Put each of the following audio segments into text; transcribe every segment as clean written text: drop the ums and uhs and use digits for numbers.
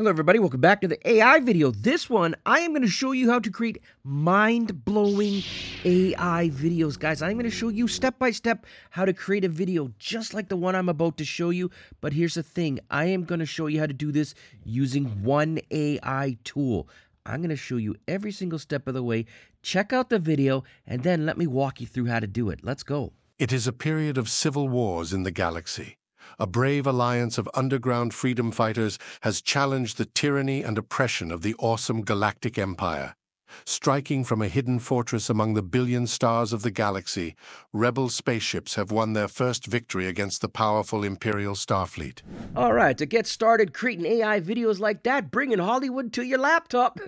Hello everybody, welcome back to the AI video. This one, I am going to show you how to create mind-blowing AI videos. Guys, I'm going to show you step-by-step how to create a video just like the one I'm about to show you. But here's the thing, I am going to show you how to do this using one AI tool. I'm going to show you every single step of the way. Check out the video and then let me walk you through how to do it. Let's go. It is a period of civil wars in the galaxy. A brave alliance of underground freedom fighters has challenged the tyranny and oppression of the awesome galactic empire. Striking from a hidden fortress among the billion stars of the galaxy, rebel spaceships have won their first victory against the powerful Imperial Starfleet. All right, to get started creating AI videos like that, bringing Hollywood to your laptop.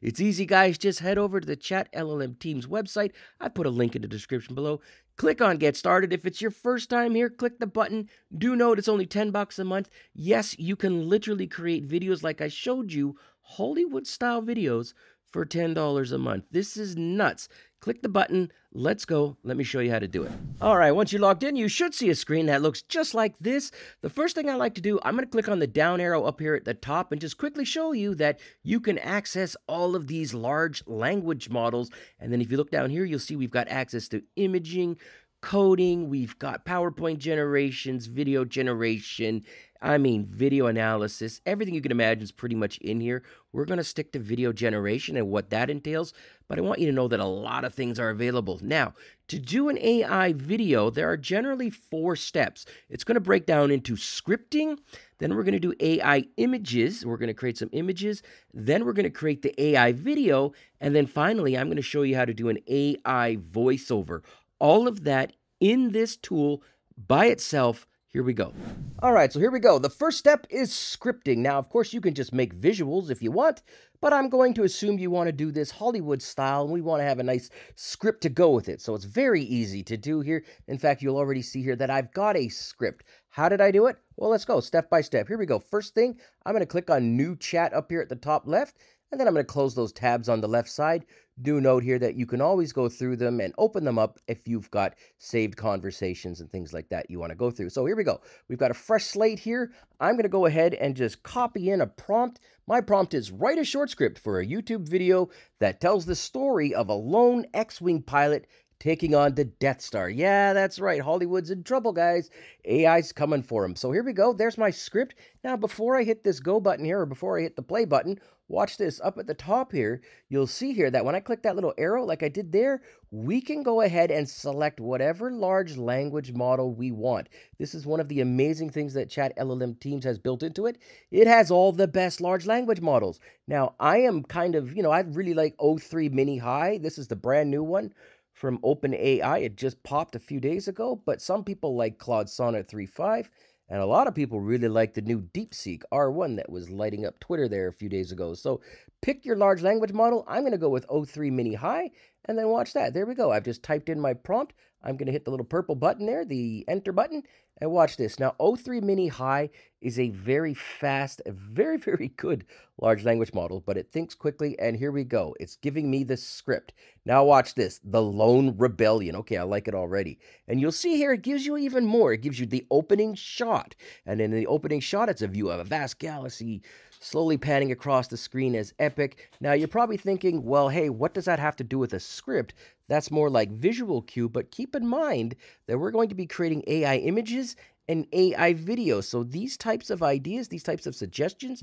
It's easy, guys. Just head over to the ChatLLM Teams website. I put a link in the description below. Click on Get Started. If it's your first time here, click the button. Do note it's only $10 a month. Yes, you can literally create videos like I showed you, Hollywood-style videos, for $10 a month. This is nuts. Click the button. Let's go. Let me show you how to do it. All right, once you're logged in, you should see a screen that looks just like this. The first thing I like to do, I'm going to click on the down arrow up here at the top and just quickly show you that you can access all of these large language models. And then if you look down here, you'll see we've got access to imaging, coding, we've got PowerPoint generations, video generation, I mean video analysis, everything you can imagine is pretty much in here. We're going to stick to video generation and what that entails, but I want you to know that a lot of things are available. Now, to do an AI video, there are generally four steps. It's going to break down into scripting, then we're going to do AI images, we're going to create some images, then we're going to create the AI video, and then finally I'm going to show you how to do an AI voiceover. All of that in this tool by itself. Here we go. All right, so here we go. The first step is scripting. Now, of course, you can just make visuals if you want, but I'm going to assume you want to do this Hollywood style, and we want to have a nice script to go with it. So it's very easy to do here. In fact, you'll already see here that I've got a script. How did I do it? Well, let's go step by step. Here we go. First thing, I'm going to click on New Chat up here at the top left, and then I'm going to close those tabs on the left side. Do note here that you can always go through them and open them up if you've got saved conversations and things like that you want to go through. So here we go. We've got a fresh slate here. I'm going to go ahead and just copy in a prompt. My prompt is write a short script for a YouTube video that tells the story of a lone X-Wing pilot taking on the Death Star. Yeah, that's right. Hollywood's in trouble, guys. AI's coming for him. So here we go. There's my script. Now, before I hit this go button here, or before I hit the play button, watch this. Up at the top here, you'll see here that when I click that little arrow like I did there, we can go ahead and select whatever large language model we want. This is one of the amazing things that ChatLLM Teams has built into it. It has all the best large language models. Now, I am kind of, you know, I really like O3 Mini High. This is the brand new one from OpenAI. It just popped a few days ago, but some people like Claude Sonnet 3.5, and a lot of people really like the new DeepSeek R1 that was lighting up Twitter there a few days ago. So pick your large language model. I'm going to go with O3 Mini High, and then watch that. There we go. I've just typed in my prompt. I'm going to hit the little purple button there, the enter button, and watch this. Now, O3 Mini High is a very fast, very, very good large language model, but it thinks quickly, and here we go. It's giving me the script. Now, watch this, the Lone Rebellion. Okay, I like it already. And you'll see here, it gives you even more. It gives you the opening shot, and in the opening shot, it's a view of a vast galaxy slowly panning across the screen as epic. Now, you're probably thinking, well, hey, what does that have to do with a script? That's more like visual cue, but keep in mind that we're going to be creating AI images and AI videos. So these types of ideas, these types of suggestions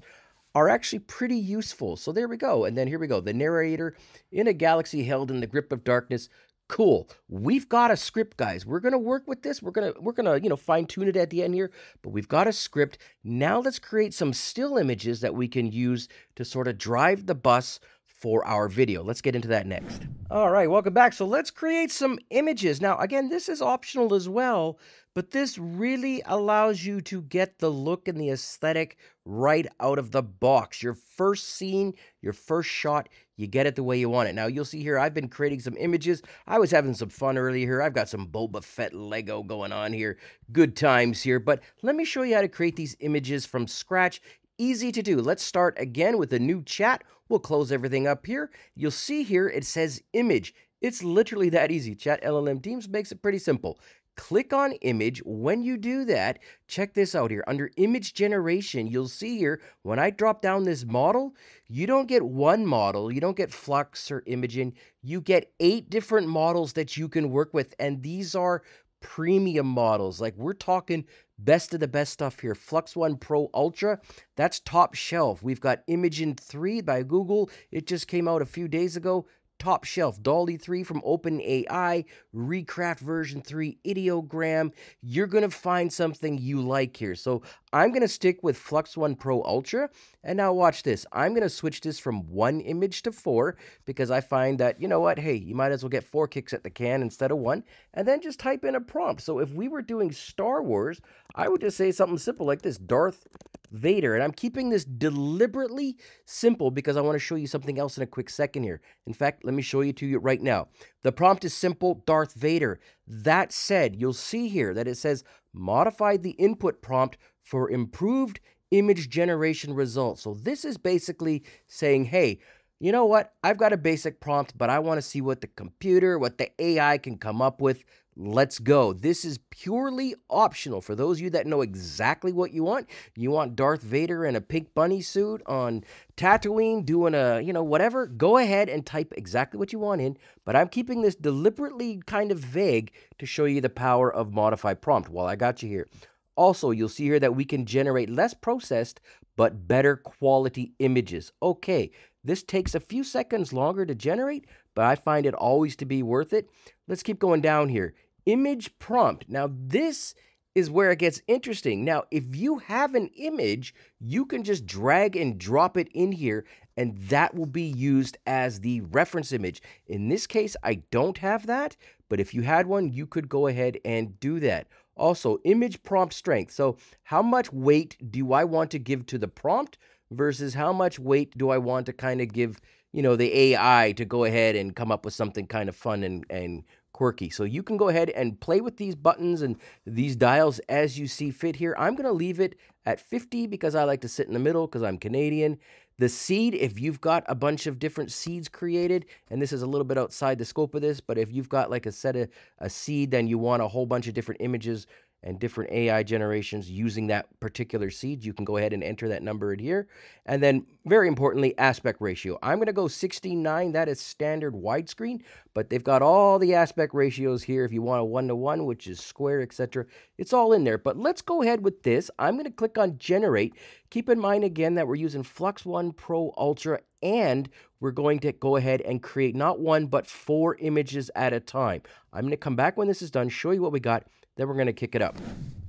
are actually pretty useful. So there we go. And then here we go. The narrator in a galaxy held in the grip of darkness. Cool. We've got a script, guys. We're going to work with this. We're going to, you know, fine tune it at the end here, but we've got a script. Now let's create some still images that we can use to sort of drive the bus for our video. Let's get into that next. All right, welcome back. So let's create some images. Now, again, this is optional as well, but this really allows you to get the look and the aesthetic right out of the box. Your first scene, your first shot, you get it the way you want it. Now, you'll see here, I've been creating some images. I was having some fun earlier here. I've got some Boba Fett Lego going on here. Good times here, but let me show you how to create these images from scratch. Easy to do. Let's start again with a new chat. We'll close everything up here. You'll see here it says image. It's literally that easy. ChatLLM Teams makes it pretty simple. Click on image. When you do that, check this out here. Under image generation, you'll see here, when I drop down this model, you don't get one model. You don't get Flux or Imagen. You get 8 different models that you can work with, and these are premium models. Like, we're talking best of the best stuff here. Flux 1 Pro Ultra, that's top shelf. We've got Imagen 3 by Google. It just came out a few days ago. Top shelf. DALL-E 3 from OpenAI, Recraft Version 3, Ideogram. You're going to find something you like here. So I'm going to stick with Flux 1 Pro Ultra. And now watch this. I'm going to switch this from 1 image to 4 because I find that, you know what, hey, you might as well get 4 kicks at the can instead of 1. And then just type in a prompt. So if we were doing Star Wars, I would just say something simple like this, Darth Vader. And I'm keeping this deliberately simple because I want to show you something else in a quick second here. In fact, let me show you to you right now. The prompt is simple, Darth Vader. That said, you'll see here that it says modify the input prompt for improved image generation results. So this is basically saying, hey, you know what? I've got a basic prompt, but I want to see what the computer, what the AI can come up with. Let's go. This is purely optional. For those of you that know exactly what you want Darth Vader in a pink bunny suit on Tatooine doing a, you know, whatever, go ahead and type exactly what you want in. But I'm keeping this deliberately kind of vague to show you the power of modify prompt while I got you here. Also, you'll see here that we can generate less processed but better quality images. Okay, this takes a few seconds longer to generate, but I find it always to be worth it. Let's keep going down here. Image prompt. Now, this is where it gets interesting. Now, if you have an image, you can just drag and drop it in here, and that will be used as the reference image. In this case, I don't have that, but if you had one, you could go ahead and do that. Also, image prompt strength. So how much weight do I want to give to the prompt versus how much weight do I want to kind of give, you know, the AI to go ahead and come up with something kind of fun and quirky. So you can go ahead and play with these buttons and these dials as you see fit here. I'm going to leave it at 50 because I like to sit in the middle because I'm Canadian. The seed, if you've got a bunch of different seeds created, and this is a little bit outside the scope of this, but if you've got like a set of a seed, then you want a whole bunch of different images and different AI generations using that particular seed. You can go ahead and enter that number in here. And then very importantly, aspect ratio. I'm going to go 16:9. That is standard widescreen, but they've got all the aspect ratios here. If you want a 1:1, which is square, etc. It's all in there, but let's go ahead with this. I'm going to click on generate. Keep in mind again that we're using Flux 1 Pro Ultra and we're going to go ahead and create not 1, but 4 images at a time. I'm going to come back when this is done, show you what we got. Then we're going to kick it up.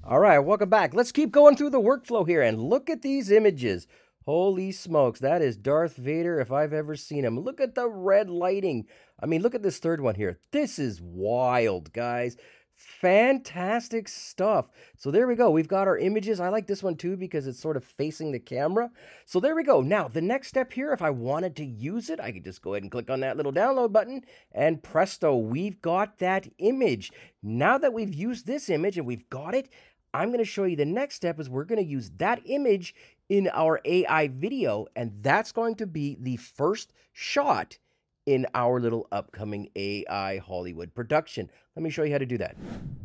All right, welcome back. Let's keep going through the workflow here and look at these images. Holy smokes, that is Darth Vader if I've ever seen him. Look at the red lighting. I mean, look at this third one here. This is wild, guys. Fantastic stuff. So there we go. We've got our images. I like this one too because it's sort of facing the camera. So there we go. Now, the next step here, if I wanted to use it, I could just go ahead and click on that little download button and presto, we've got that image. Now that we've used this image and we've got it, I'm going to show you the next step is we're going to use that image in our AI video, and that's going to be the first shot in our little upcoming AI Hollywood production. Let me show you how to do that.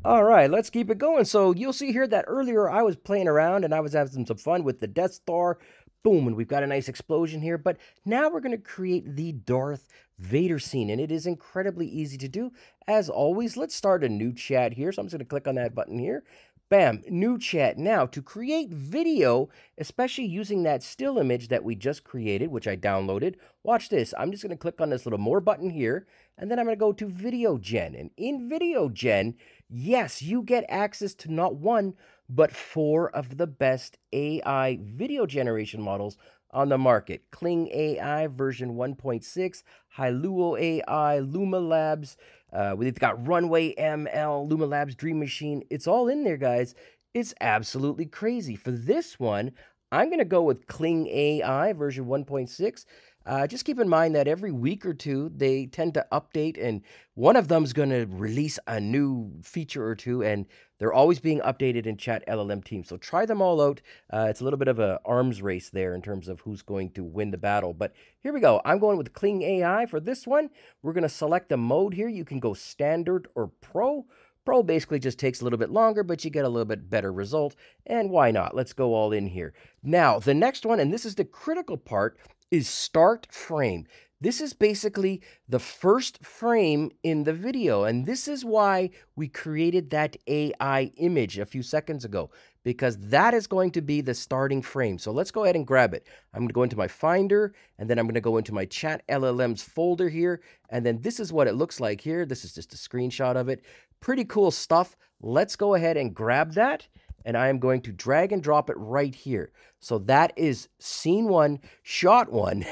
All right, let's keep it going. So you'll see here that earlier I was playing around and I was having some fun with the Death Star. Boom, and we've got a nice explosion here. But now we're going to create the Darth Vader scene, and it is incredibly easy to do. As always, let's start a new chat here. So I'm just going to click on that button here. Bam, new chat. Now, to create video, especially using that still image that we just created, which I downloaded, watch this. I'm just going to click on this little more button here, and then I'm going to go to Video Gen. And in Video Gen, yes, you get access to not 1, but 4 of the best AI video generation models on the market. Kling AI version 1.6, Hailuo AI, Luma Labs, we've got Runway ML, Luma Labs, Dream Machine. It's all in there, guys. It's absolutely crazy. For this one, I'm going to go with Kling AI version 1.6. Just keep in mind that every week or two, they tend to update, and one of them's going to release a new feature or two, and they're always being updated in ChatLLM Teams. So try them all out. It's a little bit of an arms race there in terms of who's going to win the battle. But here we go. I'm going with Kling AI for this one. We're going to select the mode here. You can go standard or pro. Pro basically just takes a little bit longer, but you get a little bit better result. And why not? Let's go all in here. Now, the next one, and this is the critical part, is start frame. This is basically the first frame in the video, and this is why we created that AI image a few seconds ago, because that is going to be the starting frame. So let's go ahead and grab it. I'm going to go into my Finder, and then I'm going to go into my Chat LLMs folder here, and then this is what it looks like here. This is just a screenshot of it. Pretty cool stuff. Let's go ahead and grab that, and I am going to drag and drop it right here. So that is scene one, shot one.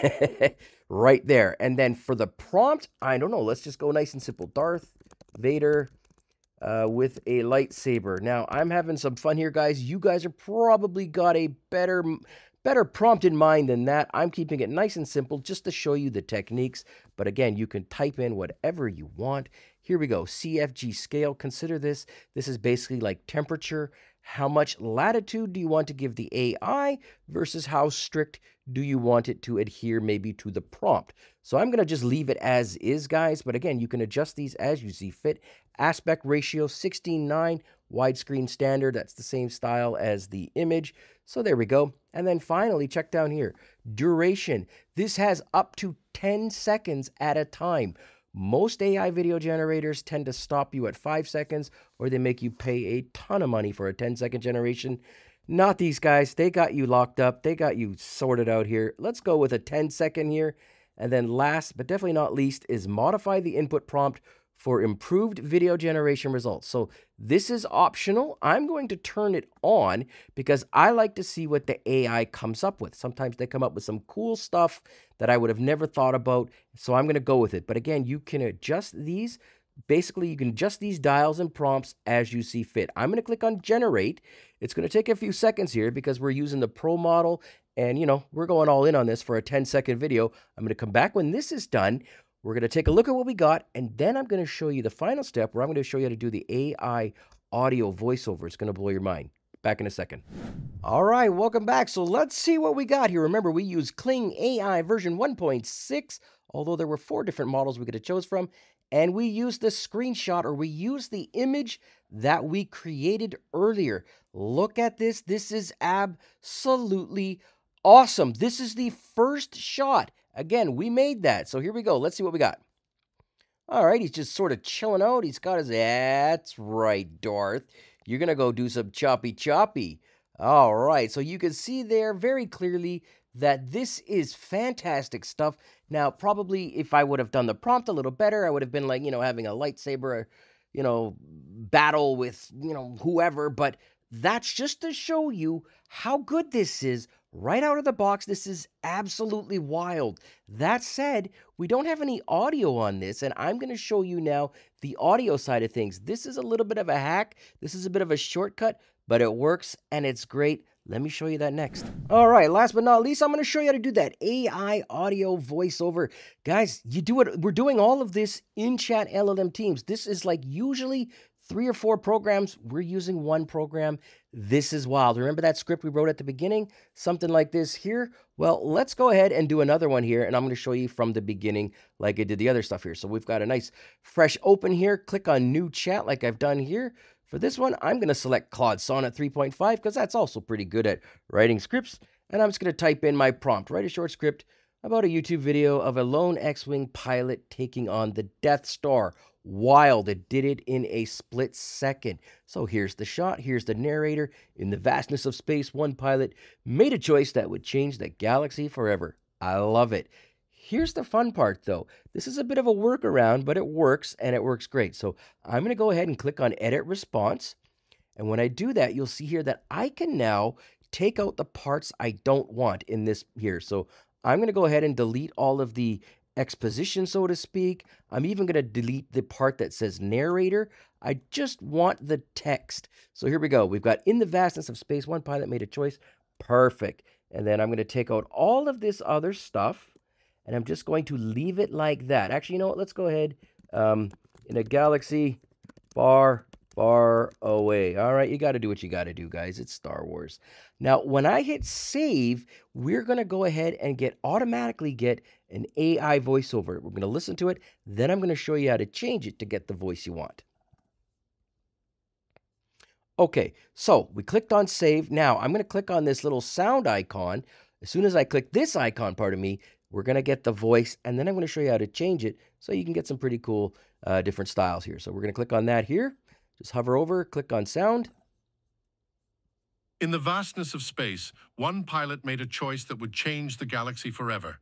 Right there. And then for the prompt, I don't know, let's just go nice and simple. Darth Vader with a lightsaber. Now, I'm having some fun here, guys. You guys are probably got a better prompt in mind than that. I'm keeping it nice and simple just to show you the techniques. But again, you can type in whatever you want. Here we go. CFG scale. Consider this. This is basically like temperature. How much latitude do you want to give the AI versus how strict do you want it to adhere maybe to the prompt? So I'm going to just leave it as is, guys. But again, you can adjust these as you see fit. Aspect ratio 16:9, widescreen standard. That's the same style as the image. So there we go. And then finally, check down here. Duration. This has up to 10 seconds at a time. Most AI video generators tend to stop you at 5 seconds, or they make you pay a ton of money for a 10-second generation. Not these guys. They got you locked up. They got you sorted out here. Let's go with a 10-second here. And then last, but definitely not least, is modify the input prompt for improved video generation results. So this is optional. I'm going to turn it on because I like to see what the AI comes up with. Sometimes they come up with some cool stuff that I would have never thought about. So I'm going to go with it. But again, you can adjust these. Basically, you can adjust these dials and prompts as you see fit. I'm going to click on generate. It's going to take a few seconds here because we're using the pro model. And, you know, we're going all in on this for a 10-second video. I'm going to come back when this is done. We're going to take a look at what we got, and then I'm going to show you the final step where I'm going to show you how to do the AI audio voiceover. It's going to blow your mind. Back in a second. All right, welcome back. So let's see what we got here. Remember, we used Kling AI version 1.6, although there were 4 different models we could have chose from, and we used the screenshot, or we used the image that we created earlier. Look at this. This is absolutely awesome. This is the first shot. Again, we made that. So here we go. Let's see what we got. All right, he's just sort of chilling out. He's got his... That's right, Darth. You're going to go do some choppy. All right, so you can see there very clearly that this is fantastic stuff. Now, probably if I would have done the prompt a little better, I would have been like, you know, having a lightsaber, you know, battle with, you know, whoever. But that's just to show you how good this is. Right out of the box, this is absolutely wild. That said, we don't have any audio on this, and I'm going to show you now the audio side of things. This is a little bit of a hack. This is a bit of a shortcut, but it works, and it's great. Let me show you that next. All right, last but not least, I'm going to show you how to do that AI audio voiceover. Guys, you do it. We're doing all of this in Chat LLM Teams. This is like usually 3 or 4 programs. We're using 1 program. This is wild. Remember that script we wrote at the beginning? Something like this here. Well, let's go ahead and do another one here, and I'm going to show you from the beginning like I did the other stuff here. So we've got a nice fresh open here. Click on new chat like I've done here. For this one, I'm going to select Claude Sonnet 3.5 because that's also pretty good at writing scripts. And I'm just going to type in my prompt. Write a short script about a YouTube video of a lone X-Wing pilot taking on the Death Star. Wild. It did it in a split second. So here's the shot. Here's the narrator. In the vastness of space, one pilot made a choice that would change the galaxy forever. I love it. Here's the fun part, though. This is a bit of a workaround, but it works, and it works great. So I'm going to go ahead and click on Edit Response. And when I do that, you'll see here that I can now take out the parts I don't want in this here. So I'm going to go ahead and delete all of the exposition, so to speak. I'm even going to delete the part that says narrator. I just want the text. So here we go. We've got in the vastness of space, one pilot made a choice. Perfect. And then I'm going to take out all of this other stuff, and I'm just going to leave it like that. Actually, you know what? Let's go ahead. In a galaxy far away. All right, you got to do what you got to do, guys. It's Star Wars. Now, when I hit save, we're going to go ahead and automatically get an AI voiceover. We're going to listen to it. Then I'm going to show you how to change it to get the voice you want. Okay, so we clicked on save. Now I'm going to click on this little sound icon. As soon as I click this icon, pardon me, we're going to get the voice, and then I'm going to show you how to change it so you can get some pretty cool different styles here. So we're going to click on that here. Just hover over, click on sound. In the vastness of space, one pilot made a choice that would change the galaxy forever.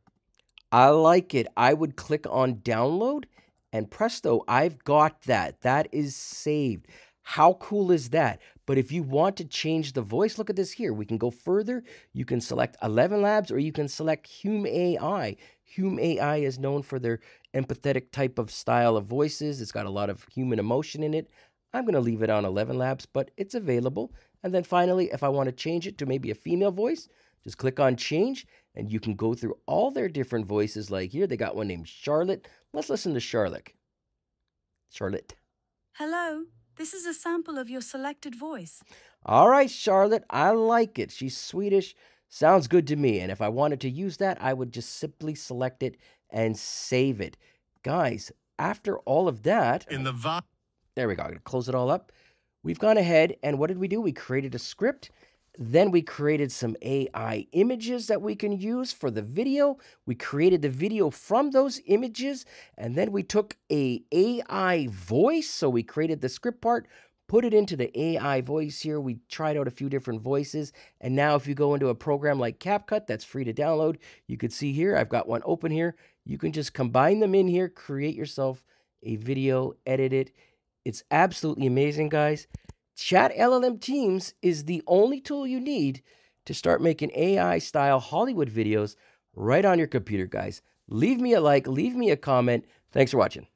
I like it. I would click on download, and presto, I've got that. That is saved. How cool is that? But if you want to change the voice, look at this here. We can go further. You can select 11 Labs, or you can select Hume AI. Hume AI is known for their empathetic type of style of voices. It's got a lot of human emotion in it. I'm going to leave it on 11 Labs, but it's available. And then finally, if I want to change it to maybe a female voice, just click on change, and you can go through all their different voices. Like here, they got one named Charlotte. Let's listen to Charlotte. Charlotte. Hello. This is a sample of your selected voice. All right, Charlotte, I like it. She's Swedish. Sounds good to me. And if I wanted to use that, I would just simply select it and save it. Guys, after all of that, there we go. I'm going to close it all up. We've gone ahead, and what did we do? We created a script. Then we created some AI images that we can use for the video. We created the video from those images, and then we took a AI voice. So we created the script part, put it into the AI voice here. We tried out a few different voices, and now if you go into a program like CapCut, that's free to download, you could see here, I've got one open here. You can just combine them in here, create yourself a video, edit it. It's absolutely amazing, guys. ChatLLM Teams is the only tool you need to start making AI-style Hollywood videos right on your computer, guys. Leave me a like, leave me a comment. Thanks for watching.